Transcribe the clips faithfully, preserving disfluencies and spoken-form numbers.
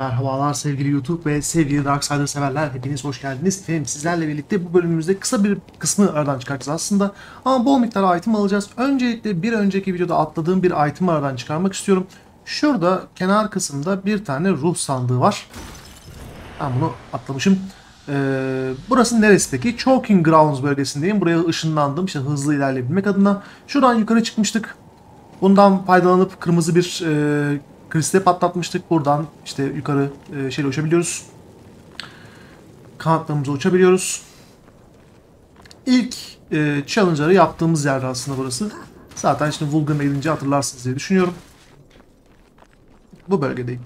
Merhabalar sevgili YouTube ve sevgili Darksider severler, hepiniz hoş geldiniz. Efendim sizlerle birlikte bu bölümümüzde kısa bir kısmı aradan çıkartacağız aslında. Ama bol miktar item alacağız. Öncelikle bir önceki videoda atladığım bir item aradan çıkarmak istiyorum. Şurada kenar kısımda bir tane ruh sandığı var. Ben bunu atlamışım. Ee, burası neresi peki? Choking Grounds bölgesindeyim. Buraya ışınlandım işte hızlı ilerleyebilmek adına. Şuradan yukarı çıkmıştık. Bundan faydalanıp kırmızı bir e, kristal patlatmıştık. Buradan işte yukarı e, şeyle uçabiliyoruz. Kanatlarımıza uçabiliyoruz. İlk e, challenge'ları yaptığımız yer aslında burası. Zaten şimdi Vulgan'a gelince hatırlarsınız diye düşünüyorum. Bu bölgedeyim.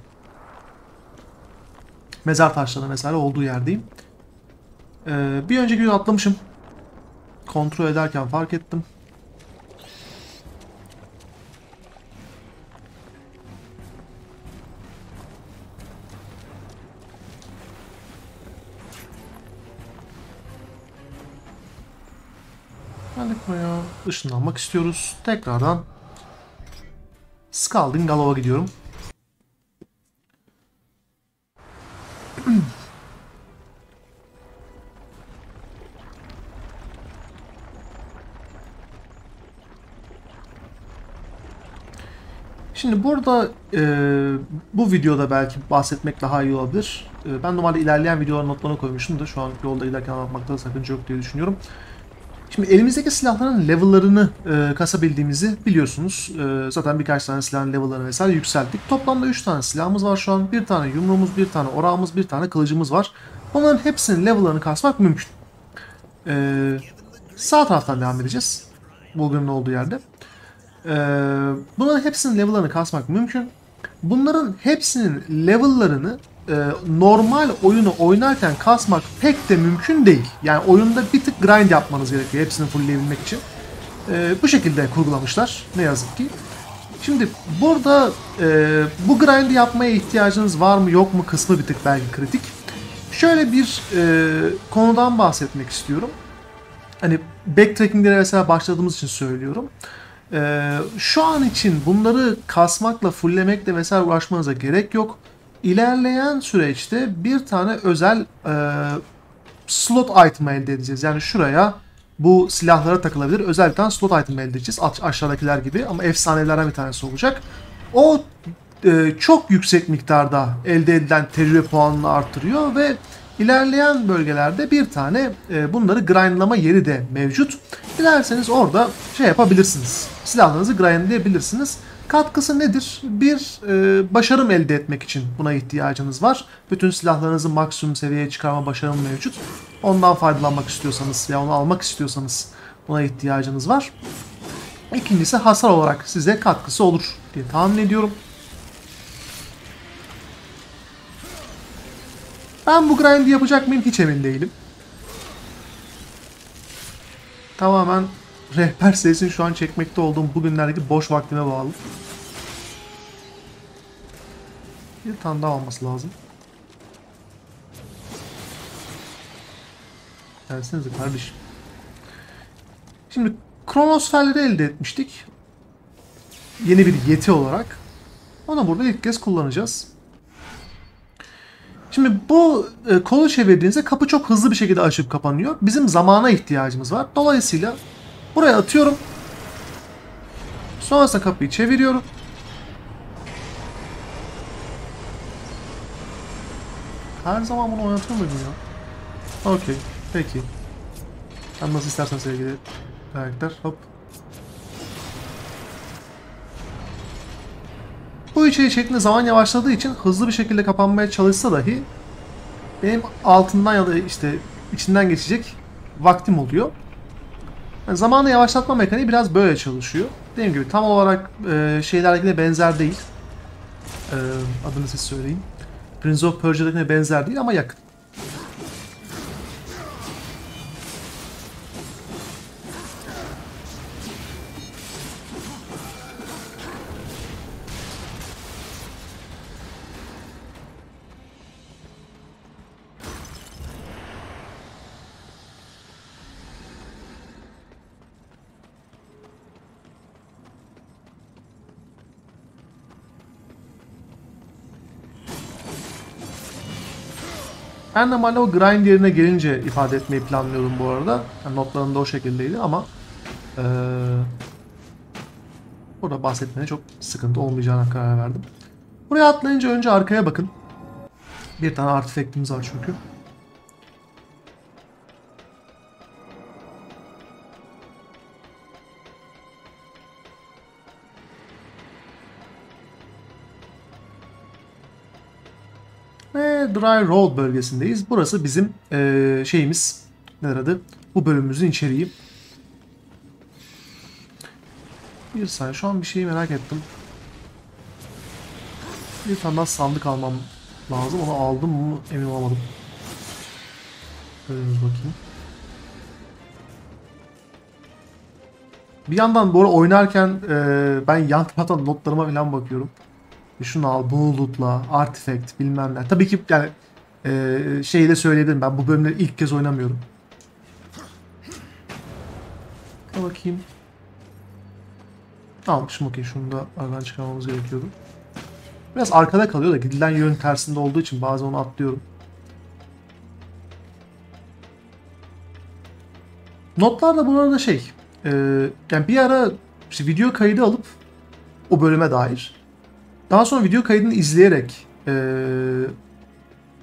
Mezar taşları mesela olduğu yerdeyim. Ee, bir önceki gün atlamışım. Kontrol ederken fark ettim. Geldik buraya. Işınlanmak istiyoruz. Tekrardan Skalding galova gidiyorum. Şimdi burada e, bu videoda belki bahsetmek daha iyi olabilir. E, ben normalde ilerleyen videoların notlarına koymuştum da şu an yolda ilerken anlatmakta sakınca yok diye düşünüyorum. Şimdi elimizdeki silahların level'larını e, kasabildiğimizi biliyorsunuz. E, zaten birkaç tane silahın level'larını vesaire yükselttik. Toplamda üç tane silahımız var şu an. Bir tane yumruğumuz, bir tane orağımız, bir tane kılıcımız var. Bunların hepsinin level'larını kasmak mümkün. E, sağ taraftan devam edeceğiz. Bulgunun olduğu yerde. Ee, bunların hepsinin level'larını kasmak mümkün. Bunların hepsinin level'larını e, normal oyunu oynarken kasmak pek de mümkün değil. Yani oyunda bir tık grind yapmanız gerekiyor hepsini fullleyebilmek için. Ee, bu şekilde kurgulamışlar ne yazık ki. Şimdi burada e, bu grind'i yapmaya ihtiyacınız var mı yok mu kısmı bir tık belki kritik. Şöyle bir e, konudan bahsetmek istiyorum. Hani backtracking'lere mesela başladığımız için söylüyorum. Ee, şu an için bunları kasmakla, fullemekle vesaire uğraşmanıza gerek yok. İlerleyen süreçte bir tane özel e, slot item elde edeceğiz. Yani şuraya bu silahlara takılabilir. Özel bir tane slot item elde edeceğiz. A- aşağıdakiler gibi ama efsanelerden bir tanesi olacak. O e, çok yüksek miktarda elde edilen tecrübe puanını artırıyor ve ilerleyen bölgelerde bir tane e, bunları grindlama yeri de mevcut. Dilerseniz orada şey yapabilirsiniz. Silahlarınızı grindleyebilirsiniz. Katkısı nedir? Bir e, başarım elde etmek için buna ihtiyacınız var. Bütün silahlarınızı maksimum seviyeye çıkarma başarım mevcut. Ondan faydalanmak istiyorsanız ya onu almak istiyorsanız buna ihtiyacınız var. İkincisi hasar olarak size katkısı olur diye tahmin ediyorum. Ben bu grind'i yapacak mıyım hiç emin değilim. Tamamen rehber sesini şu an çekmekte olduğum bugünlerdeki boş vaktime bağlı. Bir tane daha olması lazım. Gelsinize kardeşim. Şimdi kronosferleri elde etmiştik. Yeni bir yeti olarak. Onu burada ilk kez kullanacağız. Şimdi bu e, kolu çevirdiğinizde kapı çok hızlı bir şekilde açıp kapanıyor. Bizim zamana ihtiyacımız var. Dolayısıyla buraya atıyorum. Sonrasında kapıyı çeviriyorum. Her zaman bunu oynatıyor muydum ya? Okey. Peki. Sen nasıl istersen sevgili karakter. Hop. Bu içeri şeklinde zaman yavaşladığı için hızlı bir şekilde kapanmaya çalışsa dahi benim altından ya da işte içinden geçecek vaktim oluyor. Yani zamanı yavaşlatma mekaniği biraz böyle çalışıyor. Dediğim gibi tam olarak e, şeylerdekine benzer değil. E, adını siz söyleyin. Prince of Persia'dakine benzer değil ama yakın. Ben normalde o grind yerine gelince ifade etmeyi planlıyordum bu arada. Yani notlarım da o şekildeydi ama ee, burada bahsetmene çok sıkıntı olmayacağına karar verdim. Buraya atlayınca önce arkaya bakın. Bir tane artifaktimiz var çünkü. Ve Dry Roll bölgesindeyiz. Burası bizim ee, şeyimiz. Neler adı? Bu bölümümüzün içeriği. Bir saniye. Şu an bir şeyi merak ettim. Bir tane daha sandık almam lazım. Onu aldım mı emin olamadım. Görüyoruz bakayım. Bir yandan bu arada oynarken ee, ben yan taraftan notlarıma falan bakıyorum. Şunu al, bunu lootla, artifact bilmem ne. Tabii ki yani e, şeyi de söyleyebilirim. Ben bu bölümleri ilk kez oynamıyorum. Bakayım. Almışım okey. Şunu da aradan çıkarmamız gerekiyordu. Biraz arkada kalıyor da gidilen yön tersinde olduğu için bazen onu atlıyorum. Notlar da bu arada şey. E, yani bir ara işte video kaydı alıp o bölüme dair. Daha sonra video kaydını izleyerek e,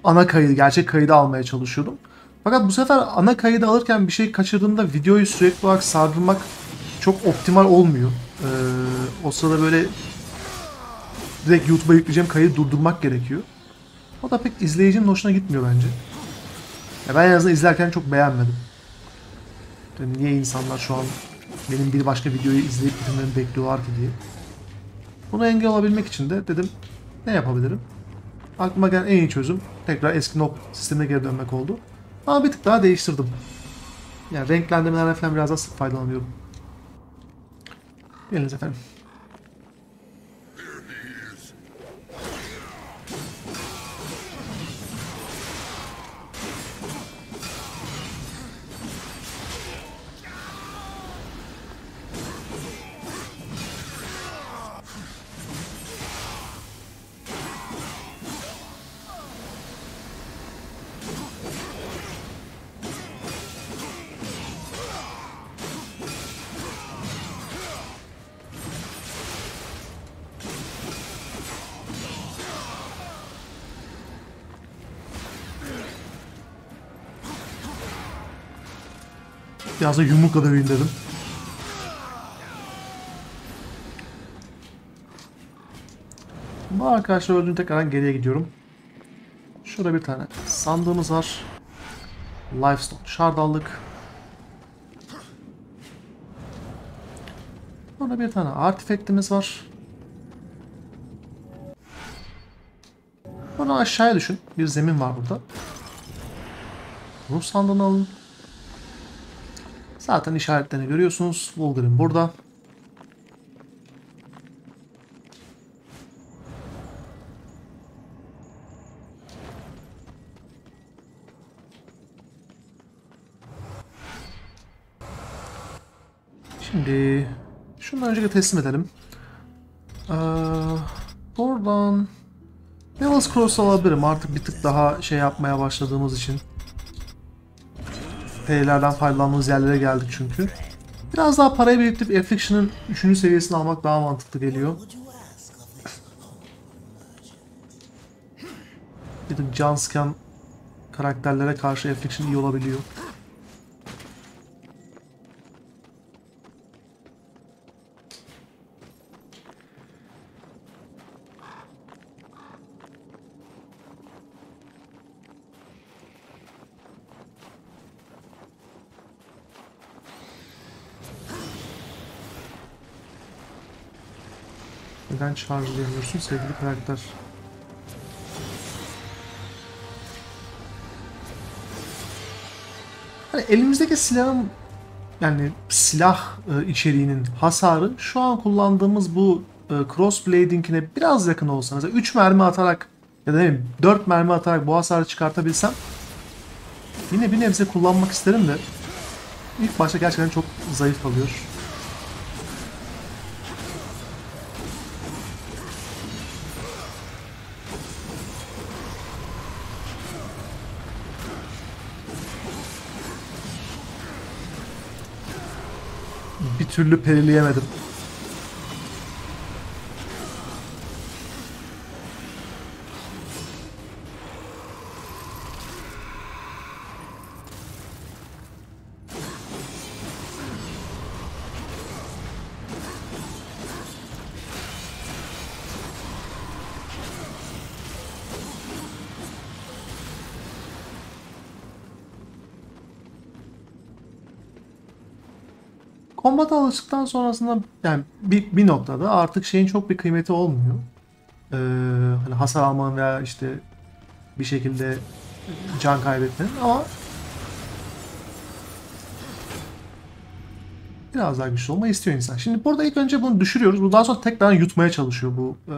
ana kaydı, gerçek kaydı almaya çalışıyordum. Fakat bu sefer ana kaydı alırken bir şey kaçırdığımda videoyu sürekli olarak sardırmak çok optimal olmuyor. E, o sırada böyle direkt YouTube'a yükleyeceğim kaydı durdurmak gerekiyor. O da pek izleyicinin hoşuna gitmiyor bence. Ya ben en azından izlerken çok beğenmedim. Yani niye insanlar şu an benim bir başka videoyu izleyip bitirmemi bekliyorlar ki diye. Buna engel olabilmek için de dedim ne yapabilirim? Aklıma gelen en iyi çözüm tekrar eski N O B sistemine geri dönmek oldu. Ama bir tık daha değiştirdim. Yani renklendirmelerden falan biraz daha sık faydalanıyorum. Geliniz efendim. Biraz da yumrukla döveyim dedim. Bu arkadaşlar öldüğünü tekrardan geriye gidiyorum. Şurada bir tane sandığımız var. Livestock şardallık. Burada bir tane artifaktimiz var. Bunu aşağıya düşün. Bir zemin var burada. Ruh sandığını alın. Zaten işaretlerini görüyorsunuz. Wolverine burada. Şimdi şundan önce teslim edelim. Ee, oradan Devil's Cross alabilirim. Artık bir tık daha şey yapmaya başladığımız için. P'lerden faydalandığımız yerlere geldik çünkü. Biraz daha parayı biriktirip Affliction'ın üçüncü seviyesini almak daha mantıklı geliyor. Bir de can sıkan karakterlere karşı Affliction iyi olabiliyor. Neden şarjlayamıyorsun sevgili karakter? Yani elimizdeki silahın yani silah e, içeriğinin hasarı şu an kullandığımız bu e, crossblading'ine biraz yakın olsa mesela üç mermi atarak ya da ne bileyim dört mermi atarak bu hasarı çıkartabilsem yine bir nebze kullanmak isterim de ilk başta gerçekten çok zayıf kalıyor. türlü perileyemedim. Kombata alıştıktan sonrasında yani bir, bir noktada artık şeyin çok bir kıymeti olmuyor. Ee, hani hasar almanın veya işte bir şekilde can kaybetmenin, ama biraz daha güçlü olmayı istiyor insan. Şimdi burada ilk önce bunu düşürüyoruz. Bundan sonra tekrar yutmaya çalışıyor bu e,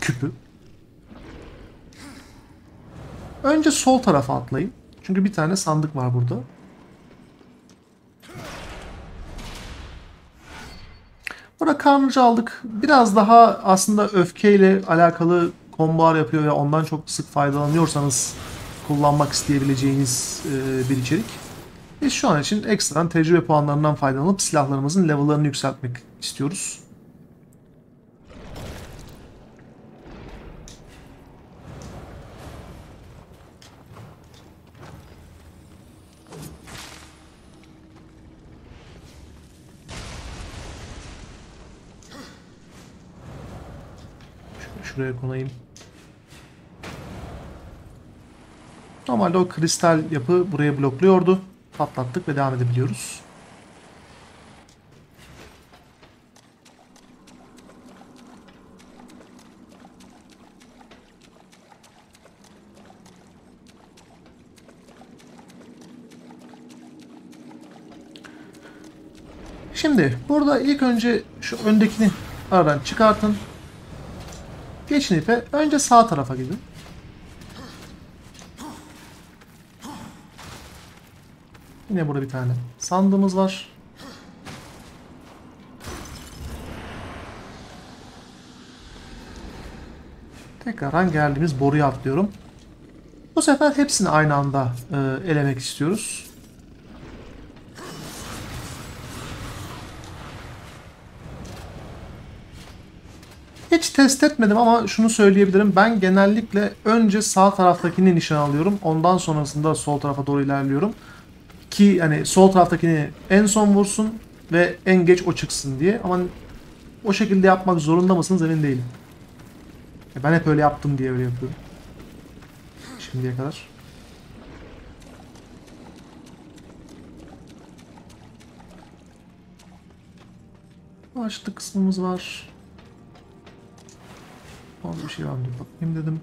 küpü. Önce sol tarafa atlayın. Çünkü bir tane sandık var burada. Burada karnıcı aldık. Biraz daha aslında öfkeyle alakalı kombolar yapıyor ve ondan çok sık faydalanıyorsanız kullanmak isteyebileceğiniz bir içerik. Biz şu an için ekstradan tecrübe puanlarından faydalanıp silahlarımızın level'larını yükseltmek istiyoruz. Şuraya konayım. Normalde o kristal yapı buraya blokluyordu. Patlattık ve devam edebiliyoruz. Şimdi burada ilk önce şu öndekini aradan çıkartın. Geçin ipe. Önce sağ tarafa gidin. Yine burada bir tane sandığımız var. Tekrardan geldiğimiz boruya atlıyorum. Bu sefer hepsini aynı anda e, elemek istiyoruz. Hiç test etmedim ama şunu söyleyebilirim. Ben genellikle önce sağ taraftakini nişan alıyorum. Ondan sonrasında sol tarafa doğru ilerliyorum. Ki hani sol taraftakini en son vursun ve en geç o çıksın diye. Ama o şekilde yapmak zorunda mısınız emin değilim. Ben hep öyle yaptım diye öyle yapıyorum. Şimdiye kadar. Başlık kısmımız var. Orada bir şey var mı diye bakayım dedim.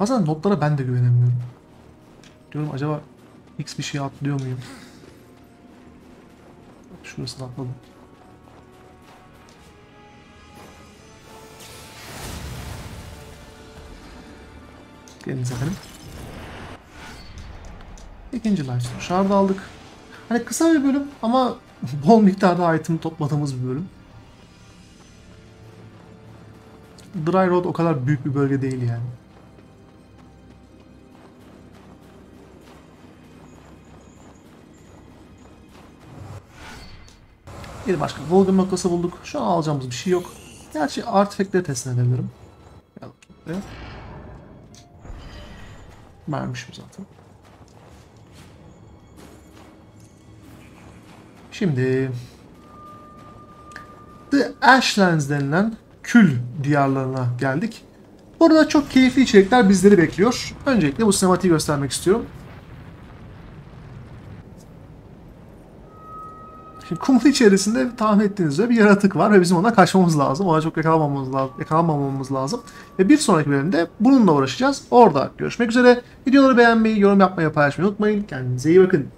Bazen notlara ben de güvenemiyorum. Diyorum acaba x bir şey atlıyor muyum? Şurasını atladım. Gelin zaten. İkinci live şarjı aldık. Hani kısa bir bölüm ama bol miktarda item topladığımız bir bölüm. Dry Roll o kadar büyük bir bölge değil yani. Bir başka Volgum noktası bulduk. Şu an alacağımız bir şey yok. Gerçi artifactleri teslim edebilirim. Vermişim zaten. Şimdi The Ashlands denilen Kül diyarlarına geldik. Burada çok keyifli içerikler bizleri bekliyor. Öncelikle bu sinematiği göstermek istiyorum. Şimdi kum içerisinde tahmin ettiğiniz üzere bir yaratık var ve bizim ona kaçmamız lazım. Ona çok yakalanmamamız lazım. Yakalanmamamız lazım. Ve bir sonraki bölümde bununla uğraşacağız. Orada görüşmek üzere. Videoları beğenmeyi, yorum yapmayı, paylaşmayı unutmayın. Kendinize iyi bakın.